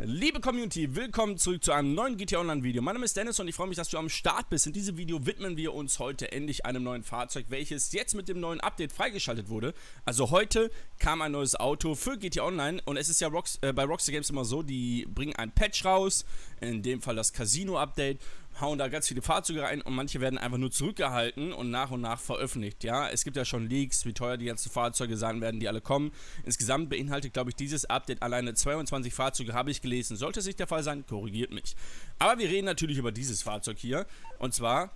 Liebe Community, willkommen zurück zu einem neuen GTA Online Video. Mein Name ist Dennis und ich freue mich, dass du am Start bist. In diesem Video widmen wir uns heute endlich einem neuen Fahrzeug, welches jetzt mit dem neuen Update freigeschaltet wurde. Also heute kam ein neues Auto für GTA Online und es ist ja bei Rockstar Games immer so, die bringen ein Patch raus, in dem Fall das Casino-Update, hauen da ganz viele Fahrzeuge rein und manche werden einfach nur zurückgehalten und nach veröffentlicht. Ja, es gibt ja schon Leaks, wie teuer die ganzen Fahrzeuge sein werden, die alle kommen. Insgesamt beinhaltet, glaube ich, dieses Update alleine 22 Fahrzeuge, habe ich gelesen. Sollte es nicht der Fall sein, korrigiert mich. Aber wir reden natürlich über dieses Fahrzeug hier. Und zwar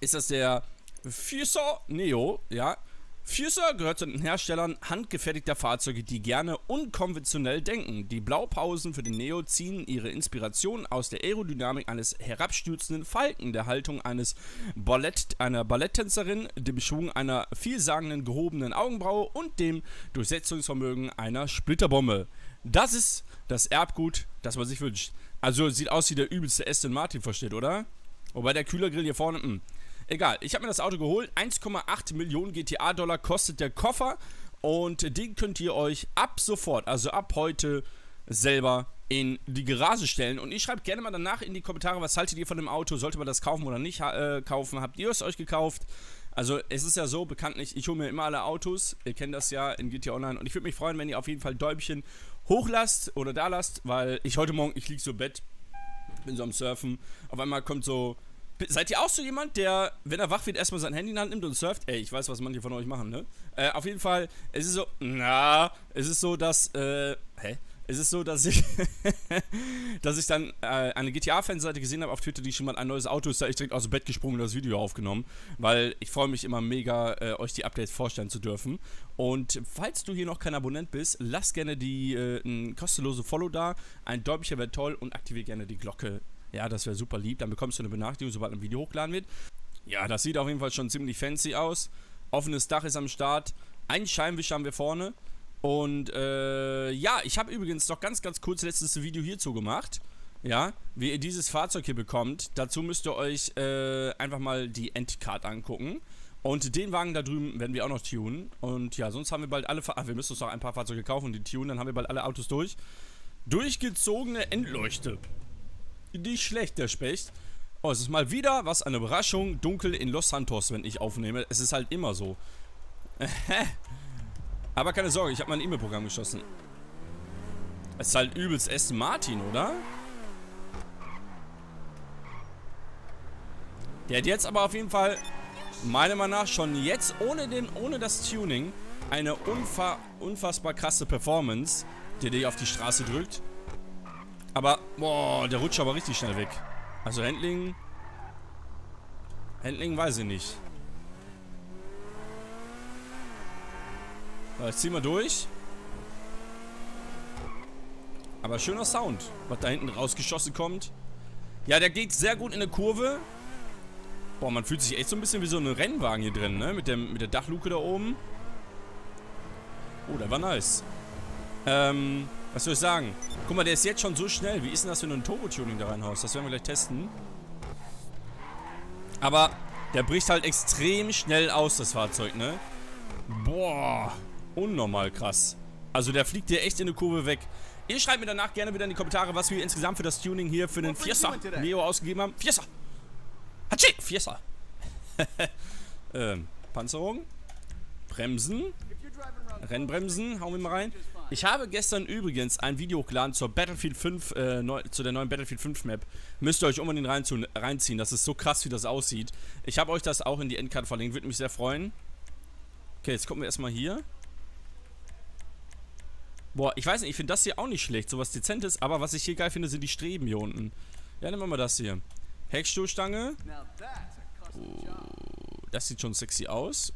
ist das der Vysser Neo, ja. Fusor gehört zu den Herstellern handgefertigter Fahrzeuge, die gerne unkonventionell denken. Die Blaupausen für den Neo ziehen ihre Inspiration aus der Aerodynamik eines herabstürzenden Falken, der Haltung einer Balletttänzerin, dem Schwung einer vielsagenden gehobenen Augenbraue und dem Durchsetzungsvermögen einer Splitterbombe. Das ist das Erbgut, das man sich wünscht. Also sieht aus wie der übelste Aston Martin, versteht, oder? Wobei der Kühlergrill hier vorne... Egal, ich habe mir das Auto geholt, 1,8 Millionen GTA-Dollar kostet der Koffer und den könnt ihr euch ab sofort, also ab heute, selber in die Garage stellen. Und ihr schreibt gerne mal danach in die Kommentare, was haltet ihr von dem Auto, sollte man das kaufen oder nicht kaufen, habt ihr es euch gekauft? Also es ist ja so, bekanntlich, ich hole mir immer alle Autos, ihr kennt das ja in GTA Online und ich würde mich freuen, wenn ihr auf jeden Fall Däumchen hochlasst oder da lasst, weil ich heute Morgen, ich liege so im Bett, bin so am Surfen, auf einmal kommt so... Seid ihr auch so jemand, der, wenn er wach wird, erstmal sein Handy in die Hand nimmt und surft? Ey, ich weiß, was manche von euch machen, ne? Auf jeden Fall, es ist so, dass ich dann eine GTA-Fanseite gesehen habe auf Twitter, die schon mal ein neues Auto ist, da ich direkt aus dem Bett gesprungen und das Video aufgenommen, weil ich freue mich immer mega, euch die Updates vorstellen zu dürfen. Und falls du hier noch kein Abonnent bist, lass gerne die ein kostenlose Follow da, ein Däumchen wäre toll und aktiviere gerne die Glocke. Ja, das wäre super lieb. Dann bekommst du eine Benachrichtigung, sobald ein Video hochgeladen wird. Ja, das sieht auf jeden Fall schon ziemlich fancy aus. Offenes Dach ist am Start. Einen Scheinwischer haben wir vorne. Und, ja, ich habe übrigens noch ganz kurz letztes Video hierzu gemacht. Ja, wie ihr dieses Fahrzeug hier bekommt. Dazu müsst ihr euch, einfach mal die Endcard angucken. Und den Wagen da drüben werden wir auch noch tunen. Und ja, sonst haben wir bald alle... wir müssen uns noch ein paar Fahrzeuge kaufen und die tunen. Dann haben wir bald alle Autos durch. Durchgezogene Endleuchte. Nicht schlecht, der Specht. Oh, es ist mal wieder, was eine Überraschung, dunkel in Los Santos, wenn ich aufnehme. Es ist halt immer so. Aber keine Sorge, ich habe mein E-Mail-Programm geschossen. Es ist halt übelst Aston Martin, oder? Der hat jetzt aber auf jeden Fall, meiner Meinung nach, schon jetzt ohne das Tuning eine unfassbar krasse Performance, die dich auf die Straße drückt. Aber, boah, der rutscht aber richtig schnell weg. Also Handling... Handling weiß ich nicht. So, jetzt ziehen wir durch. Aber schöner Sound, was da hinten rausgeschossen kommt. Ja, der geht sehr gut in eine Kurve. Boah, man fühlt sich echt so ein bisschen wie so ein Rennwagen hier drin, ne? Mit der Dachluke da oben. Oh, der war nice. Was soll ich sagen? Guck mal, der ist jetzt schon so schnell. Wie ist denn das, wenn du ein Turbo-Tuning da reinhaust? Das werden wir gleich testen. Aber der bricht halt extrem schnell aus, das Fahrzeug, ne? Boah, unnormal krass. Also der fliegt dir echt in eine Kurve weg. Ihr schreibt mir danach gerne wieder in die Kommentare, was wir insgesamt für das Tuning hier für den Vysser Neo ausgegeben haben. Vysser! Hatschi! Vysser! Panzerung. Bremsen. Rennbremsen, hauen wir mal rein. Ich habe gestern übrigens ein Video hochgeladen zur Battlefield 5, zu der neuen Battlefield 5 Map. Müsst ihr euch unbedingt reinziehen, das ist so krass, wie das aussieht. Ich habe euch das auch in die Endcard verlinkt, würde mich sehr freuen. Okay, jetzt gucken wir erstmal hier. Boah, ich weiß nicht, ich finde das hier auch nicht schlecht, sowas Dezentes, aber was ich hier geil finde, sind die Streben hier unten. Ja, nehmen wir mal das hier. Heckstoßstange. Oh, das sieht schon sexy aus.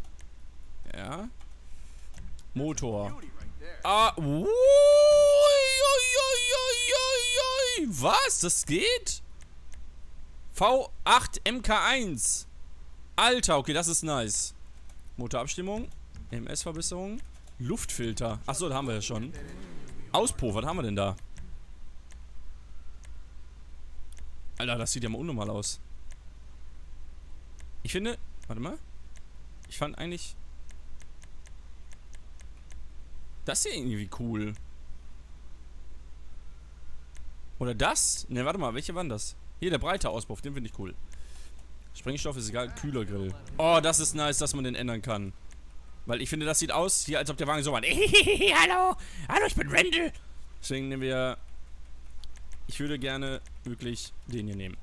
Ja. Motor. Ah, ui, ui, ui, ui, ui. Was? Das geht? V8 MK1. Alter, okay, das ist nice. Motorabstimmung, EMS-Verbesserung, Luftfilter. Achso, da haben wir ja schon. Auspuff, was haben wir denn da? Alter, das sieht ja mal unnormal aus. Ich finde, warte mal. Ich fand eigentlich... Das ist ja irgendwie cool. Oder das? Ne, warte mal, welche waren das? Hier, der breite Auspuff, den finde ich cool. Sprengstoff ist egal, Kühlergrill. Oh, das ist nice, dass man den ändern kann. Weil ich finde, das sieht aus, hier, als ob der Wagen so war. Hallo, hallo, ich bin Randall. Deswegen nehmen wir... Ich würde gerne wirklich den hier nehmen.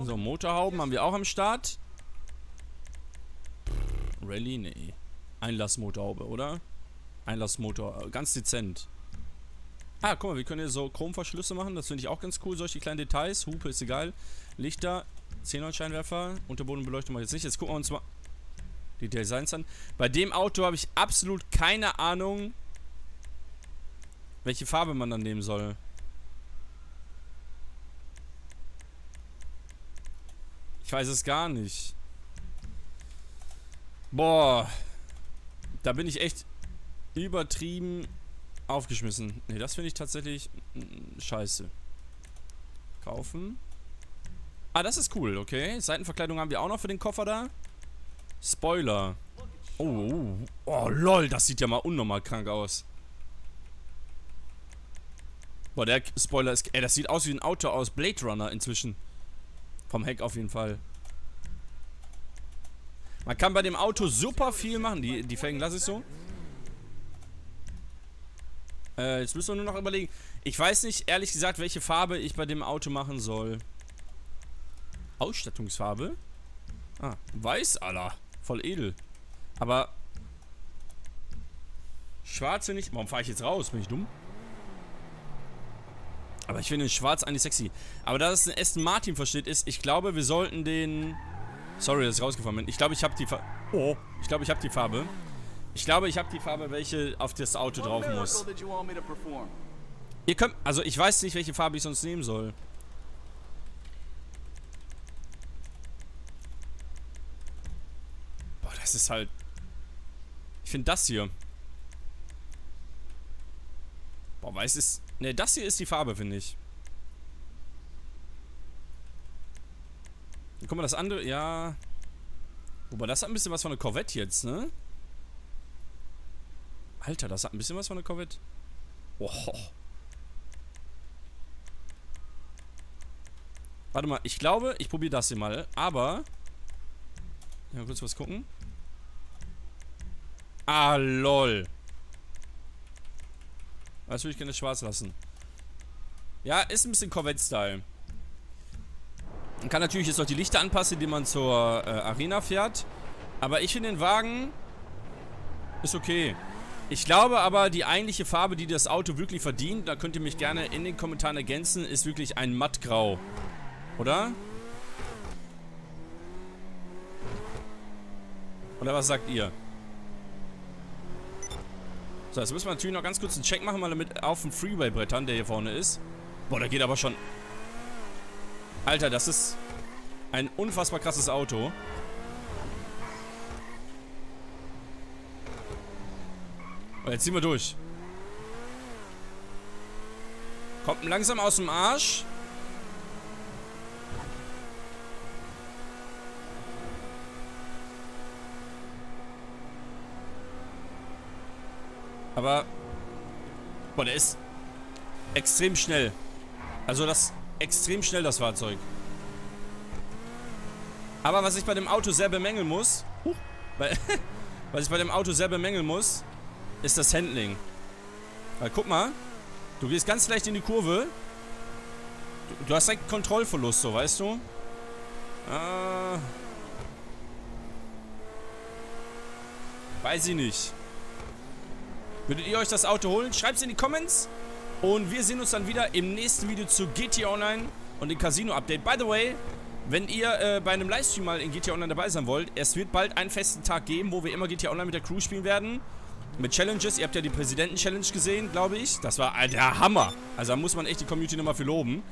So, Motorhauben haben wir auch am Start. Rallye? Nee. Einlassmotorhaube, oder? Einlassmotor, ganz dezent. Ah, guck mal, wir können hier so Chromverschlüsse machen. Das finde ich auch ganz cool, solche kleinen Details. Hupe ist egal. Lichter, Xenonscheinwerfer, Unterbodenbeleuchtung mache ich jetzt nicht. Jetzt gucken wir uns mal die Designs an. Bei dem Auto habe ich absolut keine Ahnung, welche Farbe man dann nehmen soll. Ich weiß es gar nicht. Boah. Da bin ich echt übertrieben aufgeschmissen. Ne, das finde ich tatsächlich scheiße. Kaufen. Ah, das ist cool, okay. Seitenverkleidung haben wir auch noch für den Koffer da. Spoiler. Oh, lol, das sieht ja mal unnormal krank aus. Boah, der Spoiler ist... Ey, das sieht aus wie ein Auto aus Blade Runner inzwischen. Vom Heck auf jeden Fall. Man kann bei dem Auto super viel machen. Die Felgen lasse ich so. Jetzt müssen wir nur noch überlegen. Ich weiß nicht, ehrlich gesagt, welche Farbe ich bei dem Auto machen soll. Ausstattungsfarbe? Ah, weiß, Alter. Voll edel. Aber... Schwarze nicht... Warum fahre ich jetzt raus? Bin ich dumm? Aber ich finde den Schwarz eigentlich sexy. Aber da es ein Aston Martin versteht ist, ich glaube, wir sollten den... Sorry, dass ich rausgefahren bin. Ich glaube, ich habe die Farbe... Oh, ich glaube, ich habe die Farbe. Ich glaube, ich habe die Farbe, welche auf das Auto drauf muss. Ihr könnt... Also, ich weiß nicht, welche Farbe ich sonst nehmen soll. Boah, das ist halt... Ich finde das hier... Boah, weiß ist... Ne, das hier ist die Farbe, finde ich. Guck mal, das andere, ja. Wobei, das hat ein bisschen was von einer Corvette jetzt, ne? Alter, das hat ein bisschen was von einer Corvette. Oh. Warte mal, ich glaube, ich probiere das hier mal, aber... Ja, kurz was gucken. Ah, lol. Das würde ich gerne schwarz lassen. Ja, ist ein bisschen Corvette-Style. Man kann natürlich jetzt noch die Lichter anpassen, indem man zur Arena fährt. Aber ich finde den Wagen... Ist okay. Ich glaube aber, die eigentliche Farbe, die das Auto wirklich verdient, da könnt ihr mich gerne in den Kommentaren ergänzen, ist wirklich ein Mattgrau. Oder? Oder was sagt ihr? So, jetzt müssen wir natürlich noch ganz kurz einen Check machen, mal damit auf dem Freeway brettern, der hier vorne ist. Boah, da geht aber schon... Alter, das ist ein unfassbar krasses Auto. Und jetzt ziehen wir durch. Kommt langsam aus dem Arsch. Aber... Boah, der ist extrem schnell. Also das... Extrem schnell, das Fahrzeug. Aber was ich bei dem Auto sehr bemängeln muss... was ich bei dem Auto sehr bemängeln muss, ist das Handling. Weil guck mal, du gehst ganz leicht in die Kurve. Du hast direkt Kontrollverlust, so, weißt du? Weiß ich nicht. Würdet ihr euch das Auto holen? Schreibt es in die Comments. Und wir sehen uns dann wieder im nächsten Video zu GTA Online und dem Casino-Update. By the way, wenn ihr bei einem Livestream mal in GTA Online dabei sein wollt, es wird bald einen festen Tag geben, wo wir immer GTA Online mit der Crew spielen werden. Mit Challenges. Ihr habt ja die Präsidenten-Challenge gesehen, glaube ich. Das war der Hammer. Also da muss man echt die Community nochmal für loben.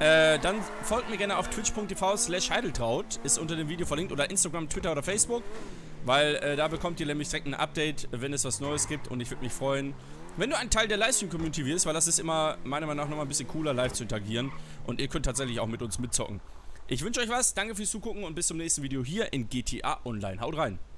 Dann folgt mir gerne auf twitch.tv/Heideltraut. Ist unter dem Video verlinkt. Oder Instagram, Twitter oder Facebook. Weil da bekommt ihr nämlich direkt ein Update, wenn es was Neues gibt. Und ich würde mich freuen... Wenn du ein Teil der Livestream-Community wirst, weil das ist immer, meiner Meinung nach, nochmal ein bisschen cooler, live zu interagieren. Und ihr könnt tatsächlich auch mit uns mitzocken. Ich wünsche euch was, danke fürs Zugucken und bis zum nächsten Video hier in GTA Online. Haut rein!